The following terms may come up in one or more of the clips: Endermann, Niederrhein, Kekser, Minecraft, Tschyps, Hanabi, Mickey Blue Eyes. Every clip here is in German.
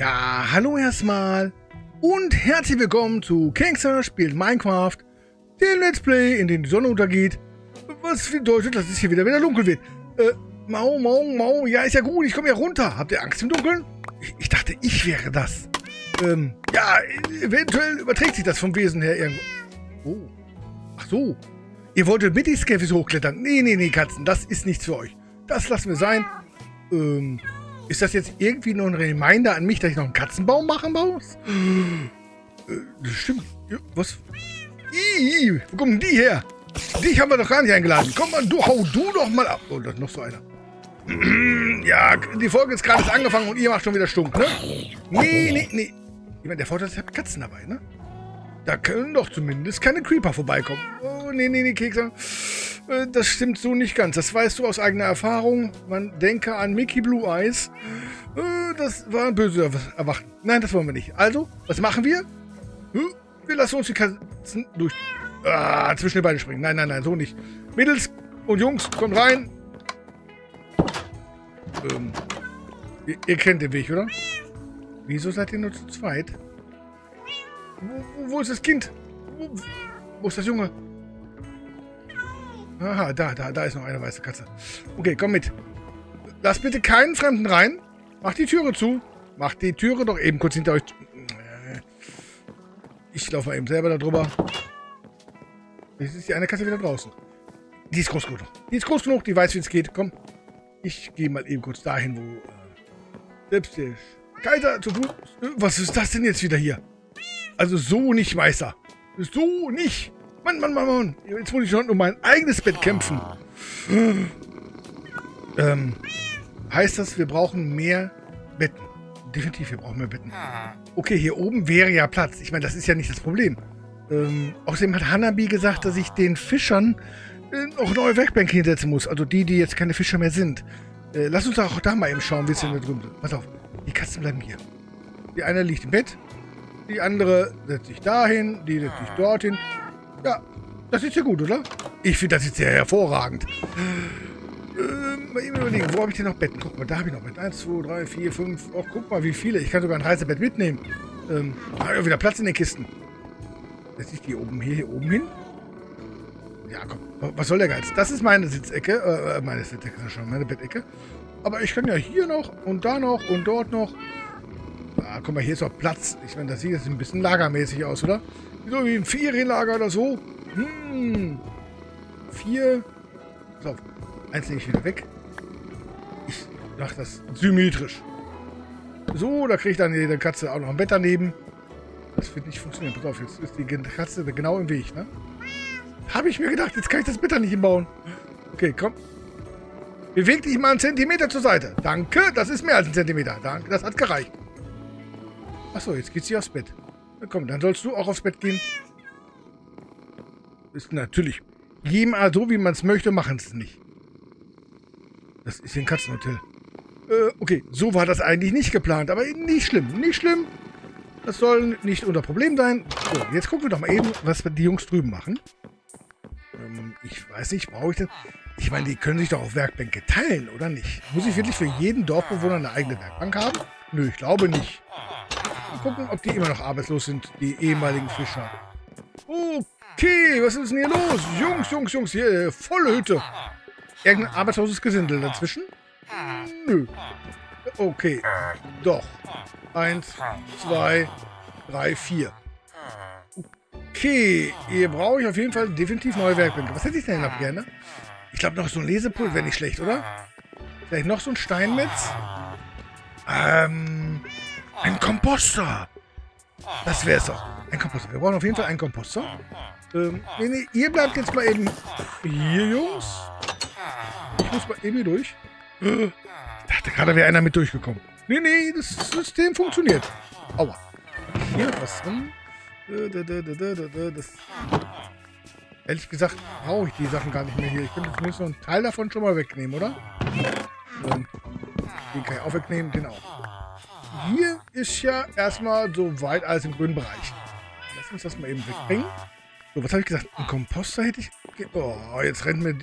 Ja, hallo erstmal und herzlich willkommen zu Kekser spielt Minecraft, dem Let's Play, in dem die Sonne untergeht, was bedeutet, dass es hier wieder dunkel wird. Mau, ja ist ja gut, ich komme ja runter. Habt ihr Angst im Dunkeln? Ich dachte, ich wäre das. Ja, eventuell überträgt sich das vom Wesen her irgendwo. Oh, ach so. Ihr wolltet mit die Scaffis hochklettern? Nee, Katzen, das ist nichts für euch. Das lassen wir sein. Ist das jetzt irgendwie noch ein Reminder an mich, dass ich noch einen Katzenbaum machen muss? Stimmt. Was? Wo kommen die her? Dich haben wir doch gar nicht eingeladen. Komm mal, hau du doch mal ab. Oh, da ist noch so einer. Ja, die Folge ist gerade angefangen und ihr macht schon wieder Stunk, ne? Nee. Ich meine, der Vorteil ist, ihr habt Katzen dabei, ne? Da können doch zumindest keine Creeper vorbeikommen. Oh, nee, Kekser. Das stimmt so nicht ganz. Das weißt du aus eigener Erfahrung. Man denke an Mickey Blue Eyes. Das war ein böses Erwachen. Nein, das wollen wir nicht. Also, was machen wir? Wir lassen uns die Katzen durch... zwischen den Beinen springen. Nein, so nicht. Mädels und Jungs, kommt rein. Ihr kennt den Weg, oder? Wieso seid ihr nur zu zweit? Wo ist das Kind? Wo ist das Junge? Aha, da ist noch eine weiße Katze. Okay, komm mit. Lass bitte keinen Fremden rein. Mach die Türe zu. Mach die Türe doch eben kurz hinter euch. Ich laufe mal eben selber da drüber. Jetzt ist die eine Katze wieder draußen. Die ist groß genug. Die weiß, wie es geht. Komm. Ich gehe mal eben kurz dahin, wo... selbst der Kaiser zu Fuß... Was ist das denn jetzt wieder hier? Also so nicht, Meister. So nicht. Mann. Jetzt muss ich schon um mein eigenes Bett kämpfen. Heißt das, wir brauchen mehr Betten? Definitiv, wir brauchen mehr Betten. Okay, hier oben wäre ja Platz. Ich meine, das ist ja nicht das Problem. Außerdem hat Hanabi gesagt, dass ich den Fischern auch neue Werkbänke hinsetzen muss. Also die jetzt keine Fischer mehr sind. Lass uns auch da mal eben schauen, wie es denn da drüben ist. Pass auf, die Katzen bleiben hier. Die eine liegt im Bett. Die andere setzt sich dahin, die setzt sich dorthin. Ja, das ist ja gut, oder? Ich finde, das ist sehr hervorragend. Mal eben überlegen, wo habe ich denn noch Betten? Guck mal, da habe ich noch Betten. 1, 2, 3, 4, 5. Oh, guck mal, wie viele. Ich kann sogar ein Reisebett mitnehmen. Habe ich auch wieder Platz in den Kisten. Setze ich die oben hier oben hin? Ja, komm. Was soll der Geiz? Das ist meine Sitzecke. Meine Sitzecke ist schon meine Bettecke. Aber ich kann ja hier noch und da noch und dort noch. Ah, guck mal, hier ist doch Platz. Ich meine, das sieht jetzt ein bisschen lagermäßig aus, oder? So wie ein Ferienlager oder so. Vier. So, eins nehme ich wieder weg. Ich mache das symmetrisch. So, da kriegt dann jede Katze auch noch ein Bett daneben. Das wird nicht funktionieren. Pass auf, jetzt ist die Katze genau im Weg, ne? Habe ich mir gedacht, jetzt kann ich das Bett da nicht hinbauen. Okay, komm. Beweg dich mal einen Zentimeter zur Seite. Danke, das ist mehr als ein Zentimeter. Danke, das hat gereicht. Achso, jetzt geht sie aufs Bett. Na komm, dann sollst du auch aufs Bett gehen. Ist natürlich. Jemand so, wie man es möchte, machen es nicht. Das ist ein Katzenhotel. Okay, so war das eigentlich nicht geplant. Aber nicht schlimm, nicht schlimm. Das soll nicht unser Problem sein. So, jetzt gucken wir doch mal eben, was die Jungs drüben machen. Ich weiß nicht, brauche ich das? Ich meine, die können sich doch auf Werkbänke teilen, oder nicht? Muss ich wirklich für jeden Dorfbewohner eine eigene Werkbank haben? Nö, ich glaube nicht. Gucken, ob die immer noch arbeitslos sind, die ehemaligen Fischer. Okay, was ist denn hier los? Jungs, hier, volle Hütte. Irgendein arbeitsloses Gesindel dazwischen? Nö. Okay, doch. 1, 2, 3, 4. Okay, hier brauche ich auf jeden Fall definitiv neue Werkbänke. Was hätte ich denn noch gerne? Ich glaube, noch so ein Lesepult wäre nicht schlecht, oder? Vielleicht noch so ein Steinmetz? Ein Komposter! Das wäre es doch. Ein Komposter. Wir brauchen auf jeden Fall einen Komposter. Nee, ihr bleibt jetzt mal eben hier, Jungs. Ich muss mal eben hier durch. Ich dachte gerade, wäre einer mit durchgekommen. Nee, das System funktioniert. Aua. Hier noch was drin. Das. Ehrlich gesagt, brauche ich die Sachen gar nicht mehr hier. Ich könnte zumindest noch einen Teil davon schon mal wegnehmen, oder? Den kann ich auch wegnehmen, genau. Hier ist ja erstmal so weit als im grünen Bereich. Lass uns das mal eben wegbringen. So, was habe ich gesagt? Ein Komposter hätte ich... Oh, jetzt rennt mir...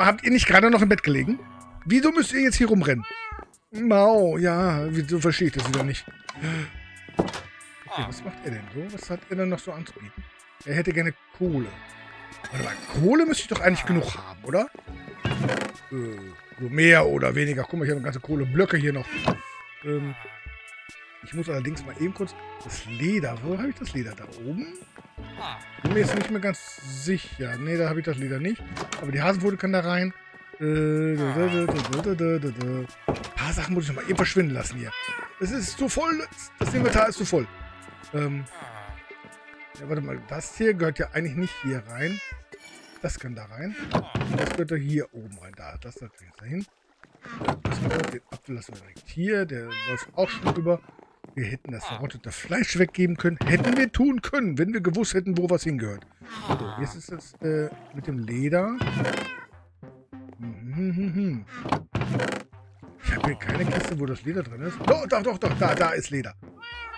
Habt ihr nicht gerade noch im Bett gelegen? Wieso müsst ihr jetzt hier rumrennen? Mau, ja, wieso verstehe ich das wieder nicht? Okay, was macht er denn so? Was hat er denn noch so anzubieten? Er hätte gerne Kohle. Warte mal, Kohle müsste ich doch eigentlich genug haben, oder? So mehr oder weniger. Guck mal, ich habe ganze Kohleblöcke hier noch. Ich muss allerdings mal eben kurz das Leder. Wo habe ich das Leder? Da oben? Bin mir jetzt nicht mehr ganz sicher. Ne, da habe ich das Leder nicht. Aber die Hasenpfote kann da rein. Ein paar Sachen muss ich noch mal eben verschwinden lassen hier. Es ist zu voll. Das Inventar ist zu voll. Ja, warte mal. Das hier gehört ja eigentlich nicht hier rein. Das kann da rein. Das gehört da hier oben rein. Da, das natürlich jetzt dahin. Den Apfel lassen wir direkt hier. Der läuft auch schon über. Wir hätten das verrottete Fleisch weggeben können. Hätten wir tun können, wenn wir gewusst hätten, wo was hingehört. So, jetzt ist das mit dem Leder. Ich habe hier keine Kiste, wo das Leder drin ist. Oh, doch, doch, doch. Da ist Leder.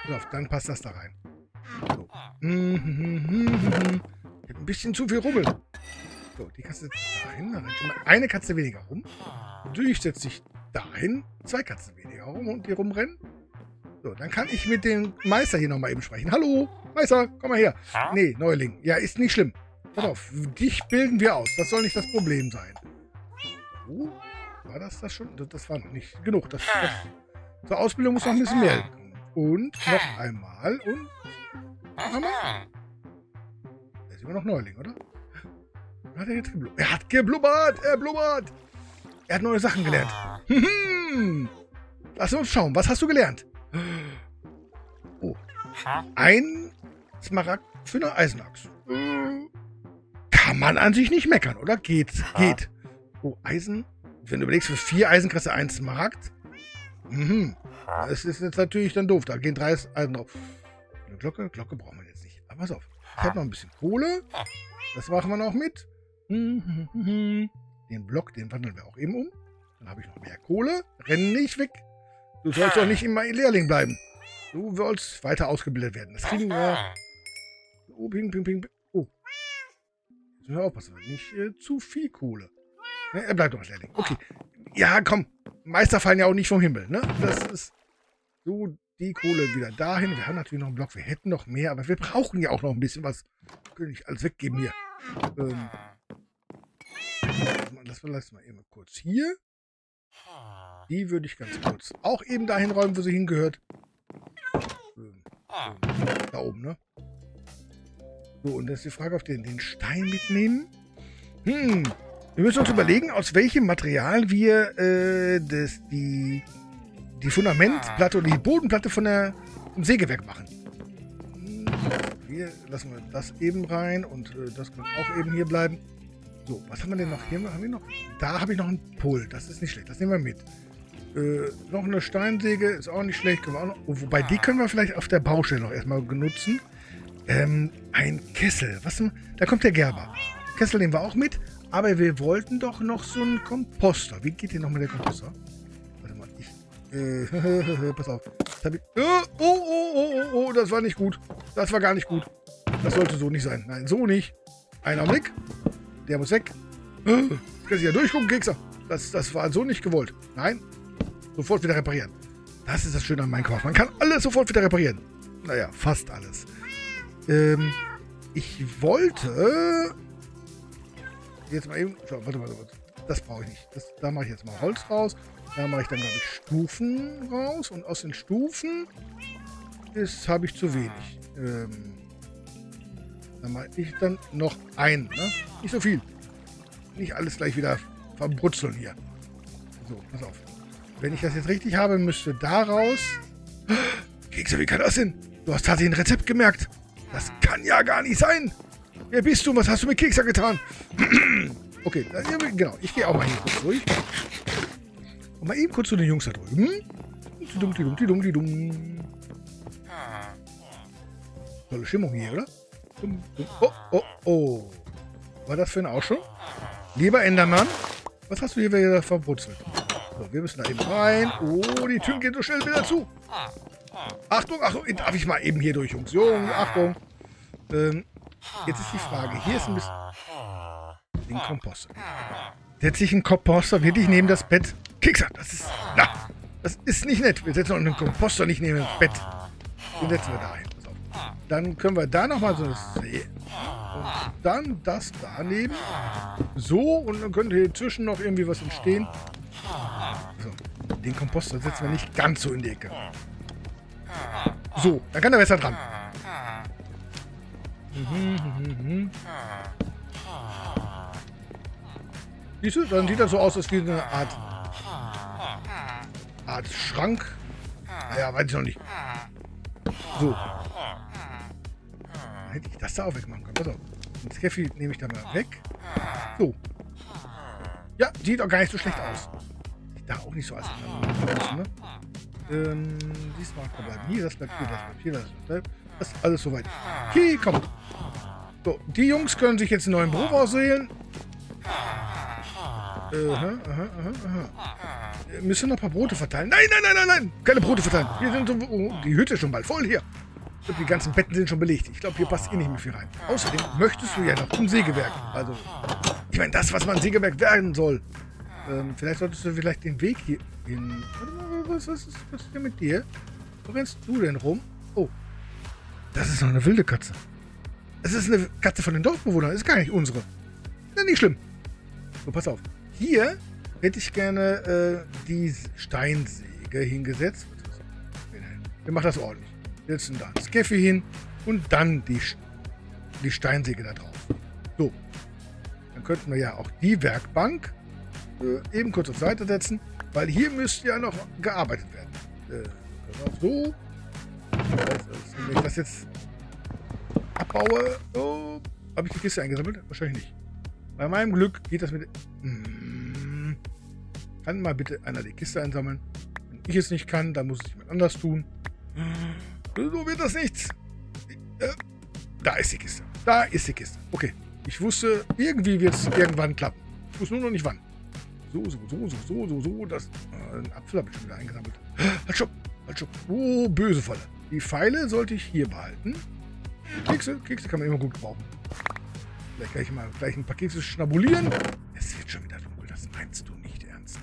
So, dann passt das da rein. So. Ich habe ein bisschen zu viel Rubbel. So, die Katze dahin, da rennt schon mal eine Katze weniger rum. Natürlich setzt sich dahin zwei Katzen weniger rum und die rumrennen. So, dann kann ich mit dem Meister hier nochmal eben sprechen. Hallo, Meister, komm mal her. Nee, Neuling. Ja, ist nicht schlimm. Pass auf, dich bilden wir aus. Das soll nicht das Problem sein. So, war das schon? Das war noch nicht genug. Zur Ausbildung muss noch ein bisschen mehr. Und noch einmal und noch einmal. Der ist immer noch Neuling, oder? Hat er jetzt geblubbert? Er hat geblubbert! Er blubbert! Er hat neue Sachen gelernt. Lass uns schauen. Was hast du gelernt? Oh. Ein Smaragd für eine Eisenachse. Kann man an sich nicht meckern, oder? Geht. Oh, Eisen. Wenn du überlegst, für 4 Eisen kriegst du 1 Smaragd. Das ist jetzt natürlich dann doof. Da gehen 3 Eisen drauf. Eine Glocke brauchen wir jetzt nicht. Aber pass auf. Ich habe noch ein bisschen Kohle. Das machen wir noch mit. Den Block, den wandeln wir auch eben um. Dann habe ich noch mehr Kohle. Renn nicht weg. Du sollst doch nicht immer Lehrling bleiben. Du sollst weiter ausgebildet werden. Das kriegen wir. Oh, ping, ping, ping. Oh. Jetzt müssen wir aufpassen. Nicht zu viel Kohle. Ne, er bleibt doch als Lehrling. Okay. Ja, komm. Meister fallen ja auch nicht vom Himmel. Ne? Das ist so. Die Kohle wieder dahin. Wir haben natürlich noch einen Block. Wir hätten noch mehr, aber wir brauchen ja auch noch ein bisschen was. Können nicht alles weggeben hier. Das verlassen wir eben kurz hier. Die würde ich ganz kurz auch eben dahin räumen, wo sie hingehört. Da oben, ne? So, und das ist die Frage, ob wir den Stein mitnehmen. Wir müssen uns überlegen, aus welchem Material wir die Fundamentplatte oder die Bodenplatte von vom Sägewerk machen. Hier lassen wir das eben rein und das kann auch eben hier bleiben. So, was haben wir denn noch? Hier haben wir noch. Da habe ich noch einen Pult. Das ist nicht schlecht. Das nehmen wir mit. Noch eine Steinsäge ist auch nicht schlecht. Können wir auch noch, wobei die können wir vielleicht auf der Baustelle noch erstmal benutzen. Ein Kessel. Da kommt der Gerber. Kessel nehmen wir auch mit. Aber wir wollten doch noch so einen Komposter. Wie geht hier noch mit der Komposter? Pass auf. Oh, das war nicht gut. Das war gar nicht gut. Das sollte so nicht sein. Nein, so nicht. Ein Augenblick. Der muss weg. Jetzt kann ich ja durchgucken, Kekser. Das war so nicht gewollt. Nein. Sofort wieder reparieren. Das ist das Schöne an Minecraft. Man kann alles sofort wieder reparieren. Naja, fast alles. Ich wollte... Jetzt mal eben... Schau, warte. Das brauche ich nicht. Da mache ich jetzt mal Holz raus. Da mache ich dann, glaube ich, Stufen raus. Und aus den Stufen habe ich zu wenig. Da mache ich dann noch einen. Ne? Nicht so viel. Nicht alles gleich wieder verbrutzeln hier. So, pass auf. Wenn ich das jetzt richtig habe, müsste daraus... Kekse, wie kann das denn? Du hast tatsächlich ein Rezept gemerkt. Das kann ja gar nicht sein. Wer bist du? Was hast du mit Kekser getan? Okay, genau. Ich gehe auch mal hier kurz durch. Und mal eben kurz zu den Jungs da drüben. Tolle Stimmung hier, oder? Oh. War das für ein Ausschuss? Lieber Endermann, was hast du hier wieder verbrutzelt? So, wir müssen da eben rein. Oh, die Tür geht so schnell wieder zu. Achtung. Darf ich mal eben hier durch, Jungs? Jungs, Achtung. Jetzt ist die Frage. Hier ist ein bisschen... Den Komposter. Setz ich einen Komposter wirklich neben das Bett? Kekser, das ist... Na, Das ist nicht nett. Wir setzen unseren Komposter nicht neben das Bett. Den setzen wir da hin. Pass auf. Dann können wir da nochmal so sehen. Und dann das daneben. So, und dann könnte hier zwischen noch irgendwie was entstehen. So, den Komposter setzen wir nicht ganz so in die Ecke. So, dann kann der besser dran. Siehst du, dann sieht das so aus, als wie eine Art Schrank. Naja, weiß ich noch nicht. So. Dann hätte ich das da auch wegmachen können. Pass auf. Den Scaffy nehme ich da mal weg. So. Ja, sieht auch gar nicht so schlecht aus. Ich dachte auch nicht so als ich, ne? Diesmal bleibt hier, das bleibt hier, das bleibt hier, das bleibt. Das ist alles soweit. Okay, komm. So, die Jungs können sich jetzt einen neuen Beruf auswählen. Müssen noch ein paar Brote verteilen. Nein, nein, nein, nein, nein. Keine Brote verteilen. Hier sind so, oh, die Hütte ist schon bald voll hier. Und die ganzen Betten sind schon belegt. Ich glaube, hier passt eh nicht mehr viel rein. Außerdem möchtest du ja noch zum Sägewerk. Also, ich meine, das, was man Sägewerk werden soll. Vielleicht solltest du vielleicht den Weg hier hin. Warte mal, was ist denn mit dir? Wo rennst du denn rum? Oh. Das ist noch eine wilde Katze. Es ist eine Katze von den Dorfbewohnern. Das ist gar nicht unsere. Ja, nicht schlimm. So, pass auf. Hier hätte ich gerne die Steinsäge hingesetzt. Wir machen das ordentlich. Wir setzen da einen Scaffy hin und dann die Steinsäge da drauf. So. Dann könnten wir ja auch die Werkbank eben kurz auf Seite setzen, weil hier müsste ja noch gearbeitet werden. So. Wenn ich das jetzt abbaue... Oh, habe ich die Kiste eingesammelt? Wahrscheinlich nicht. Bei meinem Glück geht das mit... Kann mal bitte einer die Kiste einsammeln? Wenn ich es nicht kann, dann muss es jemand anders tun. So wird das nichts. Da ist die Kiste. Da ist die Kiste. Okay. Ich wusste, irgendwie wird es irgendwann klappen. Ich wusste nur noch nicht wann. So. Das... einen Apfel habe ich schon wieder eingesammelt. Halt schon. Oh, böse Falle. Die Pfeile sollte ich hier behalten. Kekse kann man immer gut brauchen. Vielleicht kann ich mal gleich ein paar Kekse schnabulieren. Es wird schon wieder dunkel, das meinst du nicht ernst.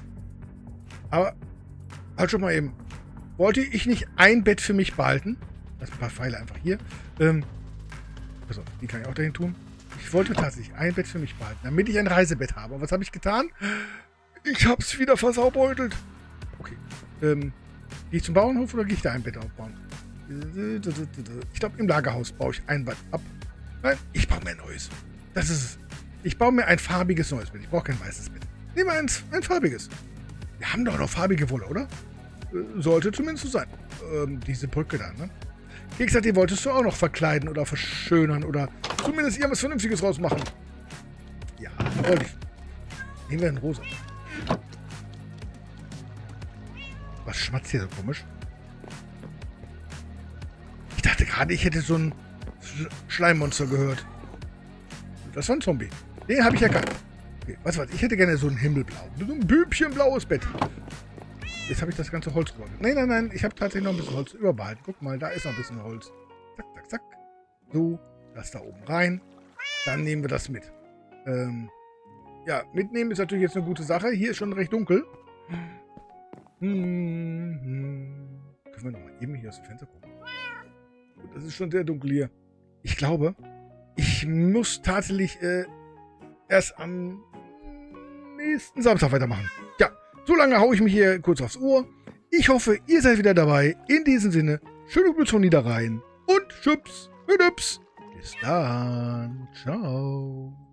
Aber, halt schon mal eben. Wollte ich nicht ein Bett für mich behalten? Lass ein paar Pfeile einfach hier. Also, die kann ich auch dahin tun. Ich wollte tatsächlich ein Bett für mich behalten, damit ich ein Reisebett habe. Und was habe ich getan? Ich habe es wieder versaubeutelt. Okay. Gehe ich zum Bauernhof oder gehe ich da ein Bett aufbauen? Ich glaube, im Lagerhaus baue ich ein Bett ab. Nein, ich baue mir ein neues. Das ist es. Ich baue mir ein farbiges neues Bett. Ich brauche kein weißes Bett. Nehmen wir ein farbiges. Wir haben doch noch farbige Wolle, oder? Sollte zumindest so sein. Diese Brücke da, ne? Kekser, die wolltest du auch noch verkleiden oder verschönern oder zumindest irgendwas Vernünftiges rausmachen. Ja, wollte ich. Nehmen wir ein rosa. Was schmatzt hier so komisch? Ich dachte gerade, ich hätte so ein Schleimmonster gehört. Das war ein Zombie. Den habe ich erkannt. Okay, was? Ich hätte gerne so ein himmelblau. So ein bübchenblaues Bett. Jetzt habe ich das ganze Holz gewonnen. Nein. Ich habe tatsächlich noch ein bisschen Holz überbehalten. Guck mal, da ist noch ein bisschen Holz. Zack. So, das da oben rein. Dann nehmen wir das mit. Ja, mitnehmen ist natürlich jetzt eine gute Sache. Hier ist schon recht dunkel. Können wir nochmal eben hier aus dem Fenster gucken? Das ist schon sehr dunkel hier. Ich glaube, ich muss tatsächlich erst am nächsten Samstag weitermachen. Ja, so lange haue ich mich hier kurz aufs Ohr. Ich hoffe, ihr seid wieder dabei. In diesem Sinne, schöne Grüße von Niederrhein und Schüps, Hüdüps. Bis dann. Ciao.